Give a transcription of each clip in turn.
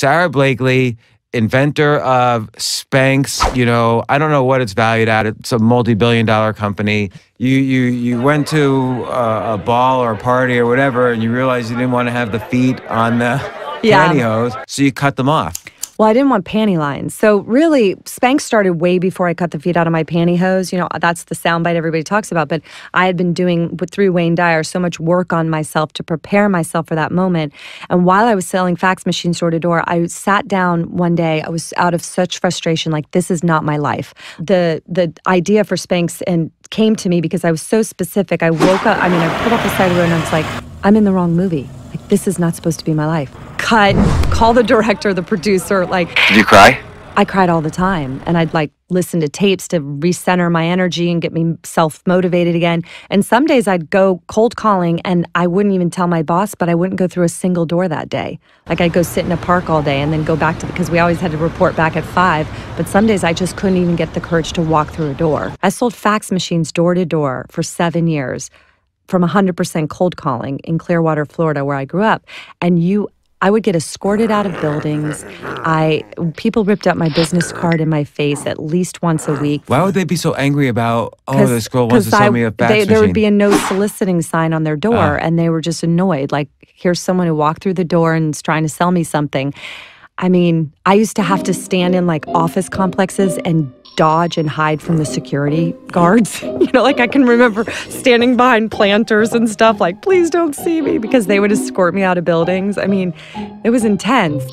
Sara Blakely, inventor of Spanx, you know, I don't know what it's valued at. It's a multi-billion-dollar company. You went to a ball or a party or whatever, and you realized you didn't want to have the feet on the pantyhose, so you cut them off. Well, I didn't want panty lines. So really, Spanx started way before I cut the feet out of my pantyhose. You know, that's the soundbite everybody talks about. But I had been doing, through Wayne Dyer, so much work on myself to prepare myself for that moment. And while I was selling fax machines door to door, I sat down one day. I was out of such frustration, like, this is not my life. The idea for Spanx came to me because I was so specific. I woke up, I mean, I put up the side of the road and I was like, I'm in the wrong movie. Like, this is not supposed to be my life. Cut, call the director, the producer, like... Did you cry? I cried all the time, and I'd, like, listen to tapes to recenter my energy and get me self-motivated again. And some days I'd go cold calling, and I wouldn't even tell my boss, but I wouldn't go through a single door that day. Like, I'd go sit in a park all day and then go back to the... Because we always had to report back at 5, but some days I just couldn't even get the courage to walk through a door. I sold fax machines door-to-door for 7 years from 100% cold calling in Clearwater, Florida, where I grew up, and I would get escorted out of buildings. People ripped up my business card in my face at least once a week. Why would they be so angry about, oh, this girl wants to sell me a fax machine? There would be a no soliciting sign on their door, and they were just annoyed. Like, here's someone who walked through the door and is trying to sell me something. I mean, I used to have to stand in, like, office complexes and dodge and hide from the security guards. You know, like, I can remember standing behind planters and stuff, like, please don't see me, because they would escort me out of buildings. I mean, it was intense.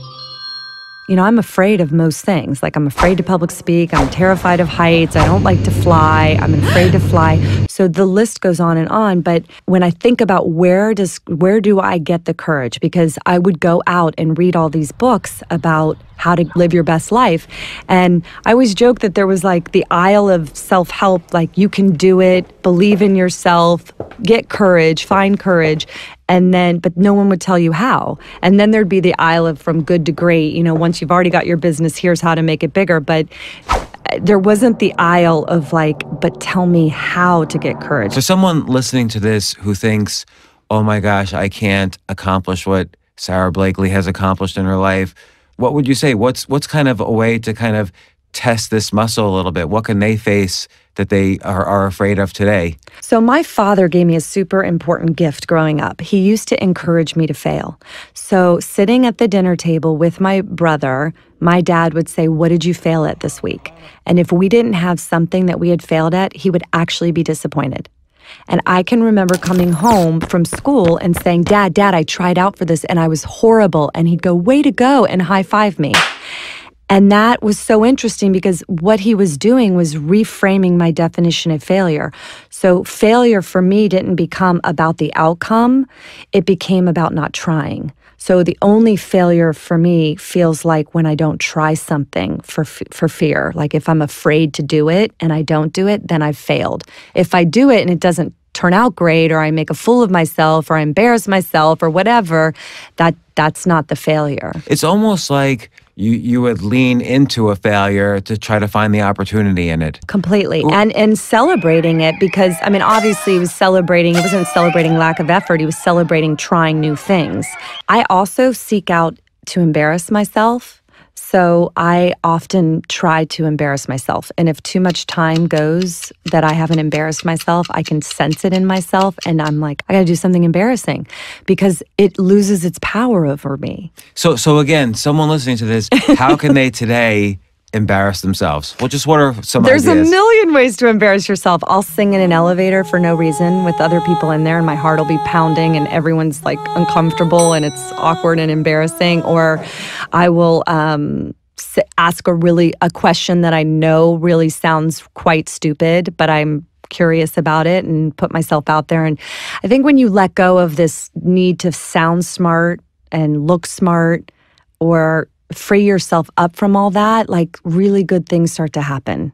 You know, I'm afraid of most things. Like, I'm afraid to public speak. I'm terrified of heights. I don't like to fly. I'm afraid to fly. So the list goes on and on. But when I think about where do I get the courage? Because I would go out and read all these books about how to live your best life. And I always joke that there was, like, the aisle of self-help, like, you can do it, believe in yourself, get courage, find courage. And then, but no one would tell you how. And then there'd be the aisle of from good to great, you know, once you've already got your business, here's how to make it bigger. But there wasn't the aisle of, like, but tell me how to get courage. For someone listening to this who thinks, oh my gosh, I can't accomplish what Sara Blakely has accomplished in her life, what would you say? What's kind of a way to kind of test this muscle a little bit? What can they face that they are afraid of today? So my father gave me a super important gift growing up. He used to encourage me to fail. So sitting at the dinner table with my brother, my dad would say, what did you fail at this week? And if we didn't have something that we had failed at, he would actually be disappointed. And I can remember coming home from school and saying, Dad, I tried out for this and I was horrible. And he'd go, way to go, and high-five me. And that was so interesting because what he was doing was reframing my definition of failure. So failure for me didn't become about the outcome. It became about not trying. So the only failure for me feels like when I don't try something for fear. Like if I'm afraid to do it and I don't do it, then I've failed. If I do it and it doesn't turn out great, or I make a fool of myself, or I embarrass myself, or whatever, that's not the failure. It's almost like you would lean into a failure to try to find the opportunity in it. Completely. And celebrating it, because, I mean, obviously he wasn't celebrating lack of effort, he was celebrating trying new things. I also seek out to embarrass myself, so I often try to embarrass myself. And if too much time goes that I haven't embarrassed myself, I can sense it in myself, and I'm like, I gotta do something embarrassing, because it loses its power over me. So again, someone listening to this, how can they today embarrass themselves? Well, just what are some ideas? There's a million ways to embarrass yourself. I'll sing in an elevator for no reason with other people in there, and my heart will be pounding and everyone's like uncomfortable and it's awkward and embarrassing. Or I will ask a question that I know really sounds quite stupid, but I'm curious about it and put myself out there. And I think when you let go of this need to sound smart and look smart, or free yourself up from all that, like, really good things start to happen.